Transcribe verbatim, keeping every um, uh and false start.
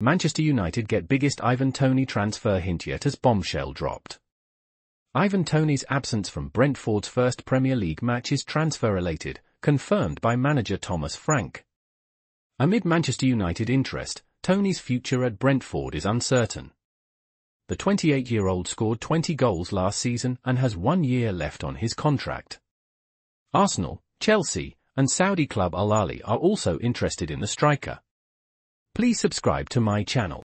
Manchester United get biggest Ivan Toney transfer hint yet as bombshell dropped. Ivan Toney's absence from Brentford's first Premier League match is transfer-related, confirmed by manager Thomas Frank. Amid Manchester United interest, Toney's future at Brentford is uncertain. The twenty-eight-year-old scored twenty goals last season and has one year left on his contract. Arsenal, Chelsea, and Saudi club Al-Ahli are also interested in the striker. Please subscribe to my channel.